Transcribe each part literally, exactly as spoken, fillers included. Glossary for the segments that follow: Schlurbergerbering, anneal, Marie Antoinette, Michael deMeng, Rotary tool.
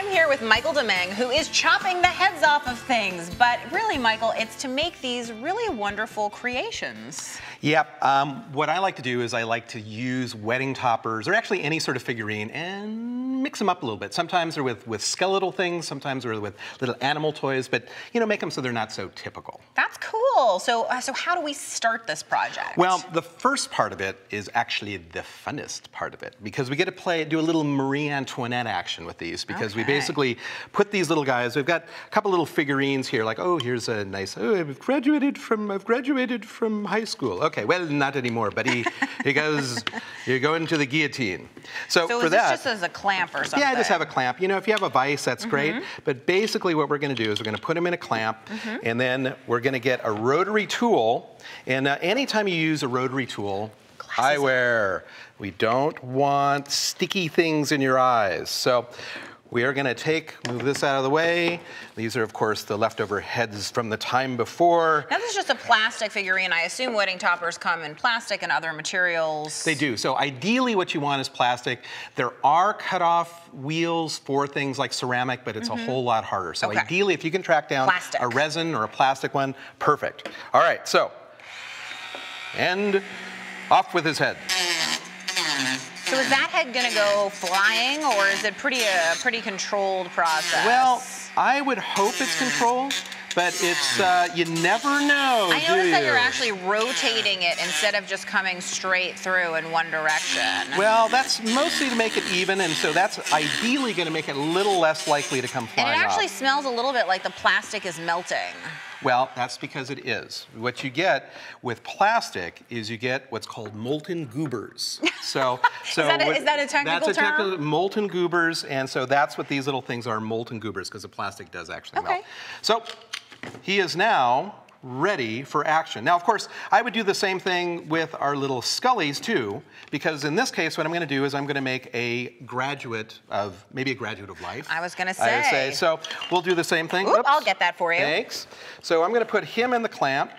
I'm here with Michael deMeng, who is chopping the heads off of things. But really, Michael, it's to make these really wonderful creations. Yep. Um, what I like to do is I like to use wedding toppers, or actually any sort of figurine, and mix them up a little bit. Sometimes they're with, with skeletal things, sometimes they're with little animal toys, but, you know, make them so they're not so typical. That's cool. So, uh, so how do we start this project? Well, the first part of it is actually the funnest part of it, because we get to play, do a little Marie Antoinette action with these, because okay. We basically put these little guys. We've got a couple little figurines here, like, oh, here's a nice, oh, I've graduated from, I've graduated from high school. Okay, well, not anymore, but he, he goes, you're going to the guillotine. So, so for is that, this just as a clamp or something? Yeah, I just have a clamp. You know, if you have a vice, that's mm-hmm. great. But basically what we're going to do is we're going to put him in a clamp, mm-hmm. and then we're going to get a rotary tool. And uh, anytime you use a rotary tool, eyewear, we don't want sticky things in your eyes. So we are gonna take, move this out of the way. These are, of course, the leftover heads from the time before. Now this is just a plastic figurine. I assume wedding toppers come in plastic and other materials. They do, so ideally what you want is plastic. There are cut-off wheels for things like ceramic, but it's mm-hmm. a whole lot harder. So okay. ideally, if you can track down plastic. A resin or a plastic one, perfect. All right, so, and off with his head. So is that head gonna go flying, or is it pretty a uh, pretty controlled process? Well, I would hope it's controlled, but it's uh, you never know. I noticed that you're actually rotating it instead of just coming straight through in one direction. Well, that's mostly to make it even, and so that's ideally gonna make it a little less likely to come flying. And it actually off. Smells a little bit like the plastic is melting. Well, that's because it is. What you get with plastic is you get what's called molten goobers. So, so is, that a, what, is that a technical that's term? That's a technical, molten goobers, and so that's what these little things are, molten goobers, because the plastic does actually okay. melt. So he is now ready for action. Now, of course, I would do the same thing with our little Scullies, too, because in this case, what I'm going to do is I'm going to make a graduate of, maybe a graduate of life. I was going to say. I would say. So we'll do the same thing. Oop, I'll get that for you. Thanks. So I'm going to put him in the clamp.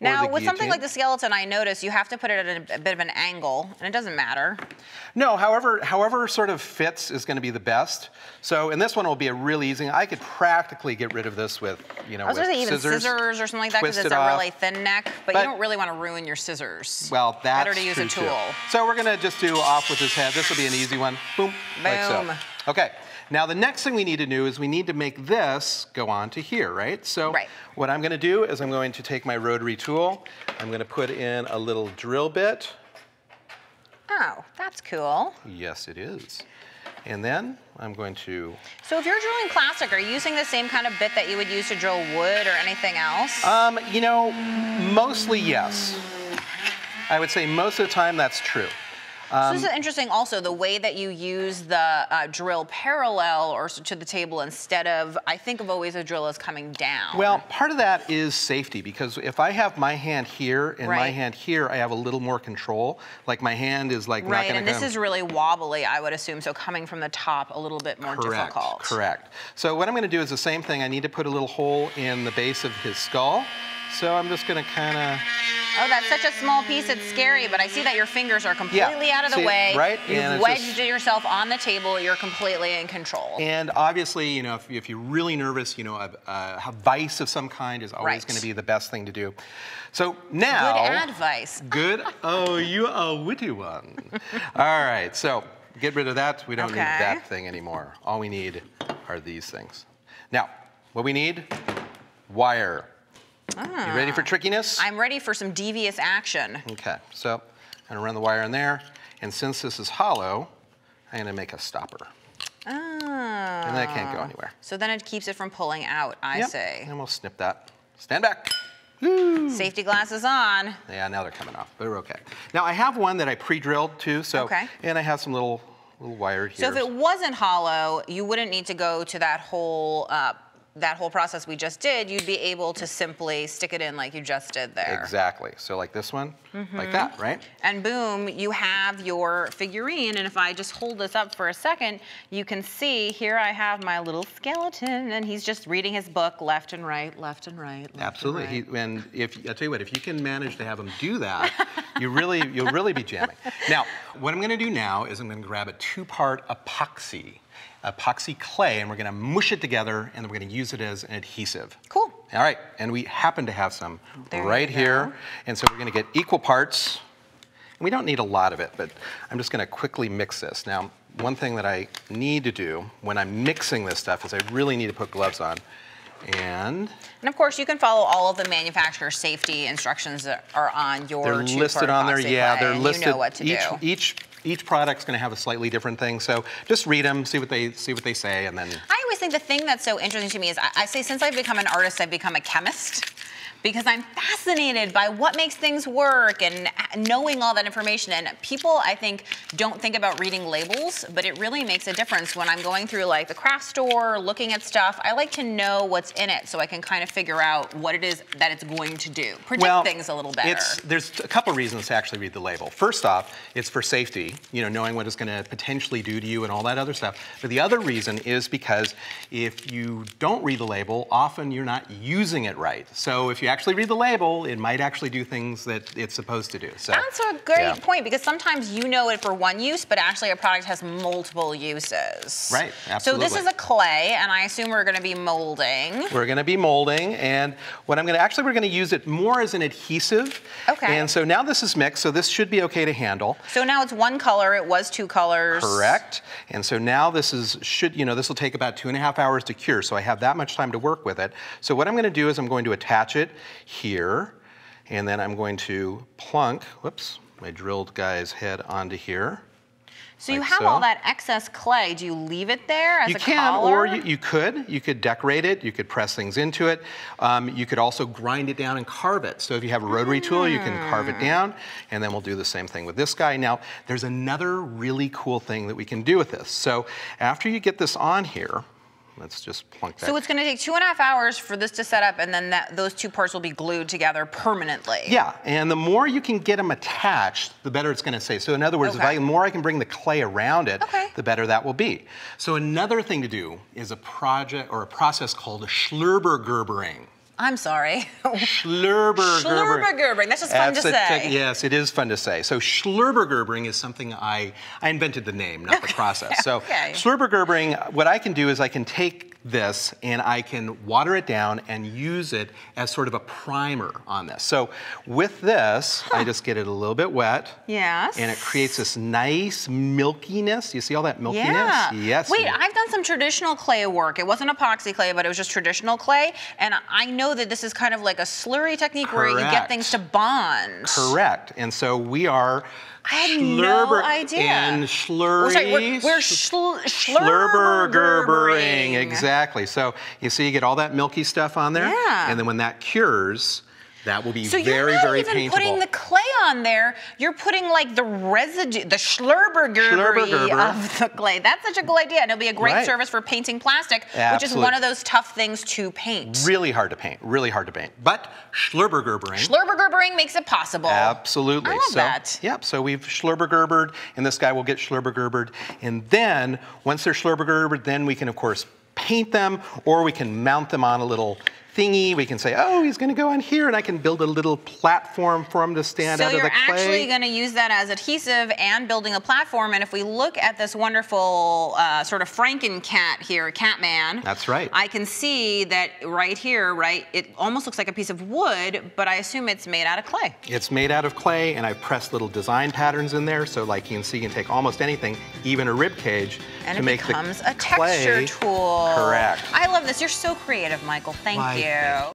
Now, with something like the skeleton, I notice you have to put it at a, a bit of an angle, and it doesn't matter. No, however, however sort of fits is going to be the best. So, and this one will be a really easy. I could practically get rid of this with, you know, I was with even scissors, scissors or something like that, because it's it a really thin neck. But, but you don't really want to ruin your scissors. Well, that's better to use true a tool. Too. So we're going to just do off with his head. This will be an easy one. Boom, boom. Like so. Okay. Now, the next thing we need to do is we need to make this go on to here, right? So right. what I'm going to do is I'm going to take my rotary tool. I'm going to put in a little drill bit. Oh, that's cool. Yes, it is. And then I'm going to... So if you're drilling plastic, are you using the same kind of bit that you would use to drill wood or anything else? Um, you know, mostly yes. I would say most of the time that's true. Um, so this is interesting also, the way that you use the uh, drill parallel or to the table instead of, I think of always a drill as coming down. Well, part of that is safety, because if I have my hand here and right. my hand here, I have a little more control. Like my hand is like right, not gonna and this come. Is really wobbly, I would assume, so coming from the top a little bit more correct, difficult. Correct. So what I'm gonna do is the same thing. I need to put a little hole in the base of his skull. So I'm just gonna kinda... Oh, that's such a small piece, it's scary, but I see that your fingers are completely yeah. out of the see, way. Right? You've and wedged just... yourself on the table, you're completely in control. And obviously, you know, if, if you're really nervous, you know, a, a vice of some kind is always right. gonna be the best thing to do. So now... Good advice. Good, oh, you a witty one. All right, so get rid of that. We don't okay. need that thing anymore. All we need are these things. Now, what we need, wire. Ah. You ready for trickiness? I'm ready for some devious action. Okay, so I'm gonna run the wire in there, and since this is hollow, I'm gonna make a stopper. Oh. And that can't go anywhere. So then it keeps it from pulling out, I yep. say. And we'll snip that. Stand back. Woo. Safety glasses on. Yeah, now they're coming off, but we're okay. Now I have one that I pre-drilled too, so, okay. and I have some little, little wire here. So if it wasn't hollow, you wouldn't need to go to that whole, uh, that whole process we just did, you'd be able to simply stick it in like you just did there. Exactly, so like this one, mm-hmm. like that, right? And boom, you have your figurine, and if I just hold this up for a second, you can see here I have my little skeleton, and he's just reading his book left and right, left and right, left absolutely, and, right. He, and if, I'll tell you what, if you can manage to have him do that, you really, you'll really be jamming. Now, what I'm gonna do now is I'm gonna grab a two-part epoxy. epoxy clay, and we're gonna mush it together, and then we're gonna use it as an adhesive. Cool. All right, and we happen to have some there right here. And so we're gonna get equal parts. And we don't need a lot of it, but I'm just gonna quickly mix this. Now, one thing that I need to do when I'm mixing this stuff is I really need to put gloves on. And, and of course, you can follow all of the manufacturer's safety instructions that are on your two-part epoxy clay. They're listed on there, yeah, they're listed. You know what to do. Each, each product's gonna have a slightly different thing, so just read them, see what they, see what they say, and then. I always think the thing that's so interesting to me is, I, I say since I've become an artist, I've become a chemist, because I'm fascinated by what makes things work and knowing all that information. And people, I think, don't think about reading labels, but it really makes a difference when I'm going through like the craft store, looking at stuff. I like to know what's in it so I can kind of figure out what it is that it's going to do. Predict well, things a little better. It's, there's a couple reasons to actually read the label. First off, it's for safety, you know, knowing what it's gonna potentially do to you and all that other stuff. But the other reason is because if you don't read the label, often you're not using it right. So if you actually read the label, it might actually do things that it's supposed to do. So that's a great yeah. point, because sometimes you know it for one use, but actually a product has multiple uses. Right, absolutely. So this is a clay, and I assume we're gonna be molding. We're gonna be molding, and what I'm gonna, actually we're gonna use it more as an adhesive. Okay. And so now this is mixed, so this should be okay to handle. So now it's one color, it was two colors. Correct, and so now this is, should, you know, this will take about two and a half hours to cure, so I have that much time to work with it. So what I'm gonna do is I'm going to attach it here, and then I'm going to plunk, whoops, my drilled guy's head onto here. So like you have so. all that excess clay. Do you leave it there as you a can, collar? Or you can, or you could. You could decorate it. You could press things into it. Um, you could also grind it down and carve it. So if you have a rotary mm. tool, you can carve it down, and then we'll do the same thing with this guy. Now, there's another really cool thing that we can do with this. So after you get this on here, let's just plunk that. So it's gonna take two and a half hours for this to set up, and then that, those two parts will be glued together permanently. Yeah, and the more you can get them attached, the better it's gonna stay. So in other words, okay. if I, the more I can bring the clay around it, okay. the better that will be. So another thing to do is a project or a process called a Schlurbergerbering. I'm sorry. Schlurbergerbering. Schlurbergerbering, that's just fun that's to say. Yes, it is fun to say. So Schlurbergerbering is something I, I invented the name, not the process. So okay. Schlurbergerbering, what I can do is I can take this and I can water it down and use it as sort of a primer on this. So with this, huh. I just get it a little bit wet. Yes. And it creates this nice milkiness. You see all that milkiness? Yeah. Yes. Wait, I've done some traditional clay work. It wasn't epoxy clay, but it was just traditional clay. And I know that this is kind of like a slurry technique Correct. where you get things to bond. Correct. And so we are I had no idea. And slurry. We're, sorry, we're, we're schl Schlurbergerbering. Exactly. So you see, you get all that milky stuff on there. Yeah. And then when that cures, that will be so very, very paintable. So you're not even putting the clay on there. You're putting like the residue, the Schlurbergerbery of the clay. That's such a cool idea. And it'll be a great right. service for painting plastic, Absolutely. which is one of those tough things to paint. Really hard to paint, really hard to paint. But Schlurbergerbering. Schlurbergerbering makes it possible. Absolutely. I love so, that. Yep, so we've Schlurbergerbered, and this guy will get Schlurbergerbered. And then, once they're Schlurbergerbered, then we can, of course, paint them, or we can mount them on a little thingy. We can say, oh, he's gonna go on here, and I can build a little platform for him to stand so out of the clay. So you're actually gonna use that as adhesive and building a platform, and if we look at this wonderful uh, sort of Franken-cat here, Catman. That's right. I can see that right here, right, it almost looks like a piece of wood, but I assume it's made out of clay. It's made out of clay, and I pressed little design patterns in there, so like you can see, you can take almost anything, even a rib cage, and to make the clay. And it becomes a texture tool. Correct. I love this. You're so creative, Michael. Thank you. Thank you.